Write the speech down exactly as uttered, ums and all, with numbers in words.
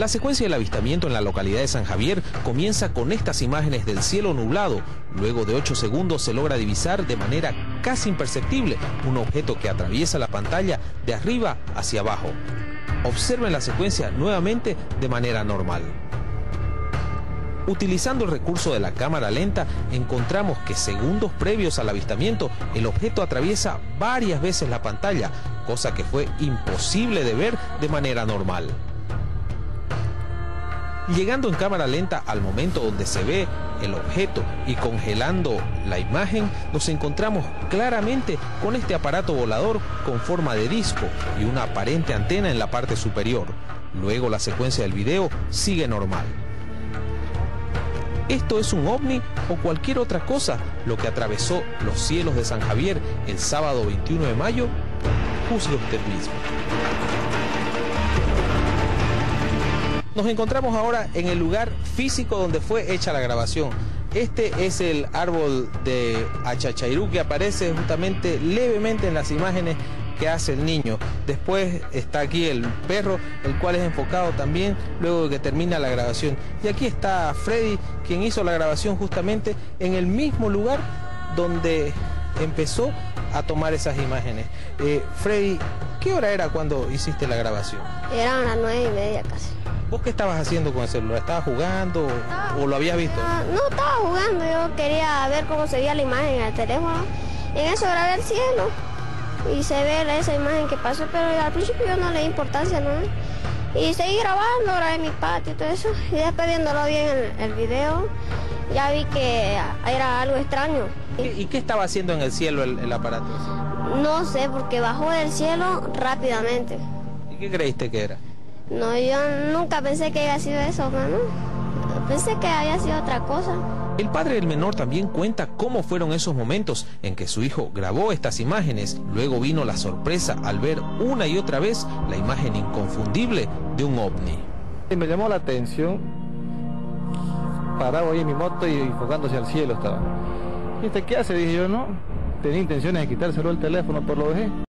La secuencia del avistamiento en la localidad de San Javier comienza con estas imágenes del cielo nublado. Luego de ocho segundos se logra divisar de manera casi imperceptible un objeto que atraviesa la pantalla de arriba hacia abajo. Observen la secuencia nuevamente de manera normal. Utilizando el recurso de la cámara lenta, encontramos que segundos previos al avistamiento, el objeto atraviesa varias veces la pantalla, cosa que fue imposible de ver de manera normal. Llegando en cámara lenta al momento donde se ve el objeto y congelando la imagen, nos encontramos claramente con este aparato volador con forma de disco y una aparente antena en la parte superior. Luego la secuencia del video sigue normal. Esto es un ovni o cualquier otra cosa, lo que atravesó los cielos de San Javier el sábado veintiuno de mayo, juzgue usted mismo. Nos encontramos ahora en el lugar físico donde fue hecha la grabación. Este es el árbol de Achachairú que aparece justamente levemente en las imágenes que hace el niño. Después está aquí el perro, el cual es enfocado también luego de que termina la grabación. Y aquí está Freddy, quien hizo la grabación justamente en el mismo lugar donde empezó a tomar esas imágenes. Eh, Freddy, ¿qué hora era cuando hiciste la grabación? Eran las nueve y media casi. ¿Vos qué estabas haciendo con el celular? ¿Estabas jugando estaba, o lo habías visto? No, no, estaba jugando. Yo quería ver cómo se veía la imagen en el teléfono. En eso grabé el cielo y se ve esa imagen que pasó, pero al principio yo no le di importancia, ¿no? Y seguí grabando, grabé mi patio y todo eso. Y después viéndolo bien el, el video, ya vi que era algo extraño. ¿Y, y qué estaba haciendo en el cielo el, el aparato ese? No sé, porque bajó del cielo rápidamente. ¿Y qué creíste que era? No, yo nunca pensé que había sido eso, mano. Pensé que había sido otra cosa. El padre del menor también cuenta cómo fueron esos momentos en que su hijo grabó estas imágenes. Luego vino la sorpresa al ver una y otra vez la imagen inconfundible de un ovni. Me llamó la atención, parado ahí en mi moto y enfocándose al cielo estaba. ¿Y este qué hace? Dije yo, no. Tenía intenciones de quitárselo el teléfono, por lo dejé.